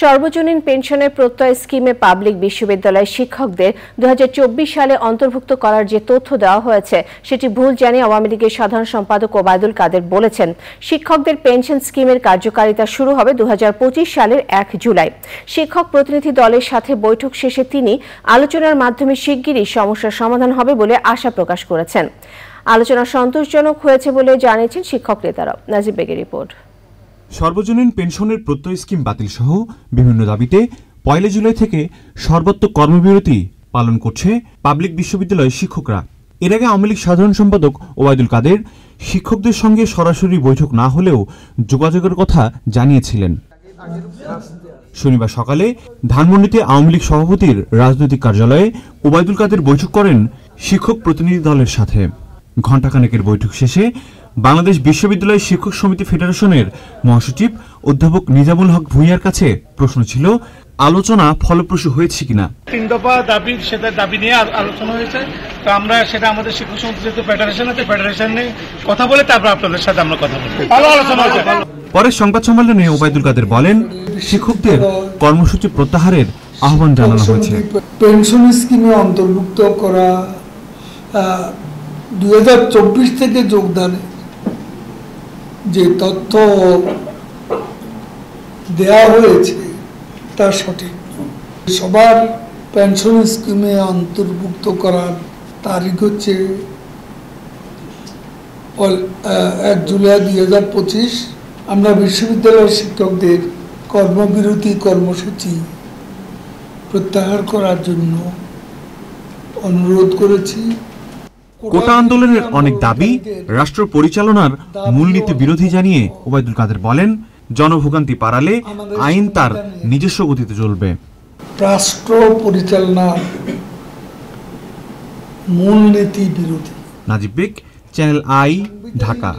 সর্বজনীন পেনশনের প্রত্যয় স্কিমে পাবলিক বিশ্ববিদ্যালয়ের শিক্ষকদের 2024 সালে অন্তর্ভুক্ত করার যে তথ্য দেওয়া হয়েছে সেটি ভুল জানিয়ে আওয়ামী লীগের সাধারণ সম্পাদক ওবায়দুল কাদের বলেছেন, শিক্ষকদের পেনশন স্কিমের কার্যকারিতা শুরু হবে 2025 সালের 1 জুলাই। শিক্ষক প্রতিনিধি দলের সাথে বৈঠক শেষে তিনি আলোচনার মাধ্যমে শিগগিরই সমস্যার সমাধান হবে বলে আশা প্রকাশ করেছেন। আলোচনা সন্তোষজনক হয়েছে বলে জানিয়েছেন শিক্ষক নেতারা। নাজিব বেগের রিপোর্ট। সর্বজনীন পেনশনের প্রত্যয় স্কিম বাতিল সহ বিভিন্ন দাবিতে ১ জুলাই থেকে সর্বাত্মক কর্মবিরতি পালন করছে পাবলিক বিশ্ববিদ্যালয়ের শিক্ষকরা। এর আগে আওয়ামী লীগ সাধারণ সম্পাদক ওবায়দুল কাদের শিক্ষকদের সঙ্গে সরাসরি বৈঠক না হলেও যোগাযোগের কথা জানিয়েছিলেন। শনিবার সকালে ধানমন্ডিতে আওয়ামী লীগ সভাপতির রাজনৈতিক কার্যালয়ে ওবায়দুল কাদের বৈঠক করেন শিক্ষক প্রতিনিধি দলের সাথে। ঘণ্টাখানেকের বৈঠক শেষে বাংলাদেশ বিশ্ববিদ্যালয় শিক্ষক সমিতি ফেডারেশনের মহাসচিব অধ্যাপক নিজামুল হক ভুঁইয়ার কাছে প্রশ্ন ছিল, আলোচনা ফলপ্রসূ হয়েছে কিনা। 3 দফা দাবি, সেটা দাবি নিয়ে আলোচনা হয়েছে, তো আমরা সেটা আমাদের শিক্ষক সমিতি যেহেতু ফেডারেশন আছে, ফেডারেশনে কথা বলে তারপর আপনাদের সাথে আমরা কথা বলবো। ভালো আলোচনা হয়েছে। পরে সংবাদ সম্মেলনে ওবায়দুল কাদের বলেন, শিক্ষকদের কর্মসূচি প্রত্যাহারের আহ্বান জানানো হয়েছে। পেনশন স্কিমে অন্তর্ভুক্ত করা 2024 থেকে যোগদানে যে তথ্য দেয়া হয়েছে তা সঠিক। সবার পেনশন স্কিমে অন্তর্ভুক্ত করার তারিখ হচ্ছে 1 জুলাই 2025। আমরা বিশ্ববিদ্যালয়ের শিক্ষকদের কর্মবিরতি কর্মসূচি প্রত্যাহার করার জন্য অনুরোধ করেছি। কোটা আন্দোলনের অনেক দাবি রাষ্ট্র পরিচালনার মূলনীতি বিরোধী জানিয়ে ওবায়দুল কাদের বলেন, জনভোগান্তি পারালে আইন তার নিজস্ব গতিতে চলবে। রাষ্ট্র পরিচালনার মূলনীতি বিরোধী। নাজিব বেগ, চ্যানেল আই, ঢাকা।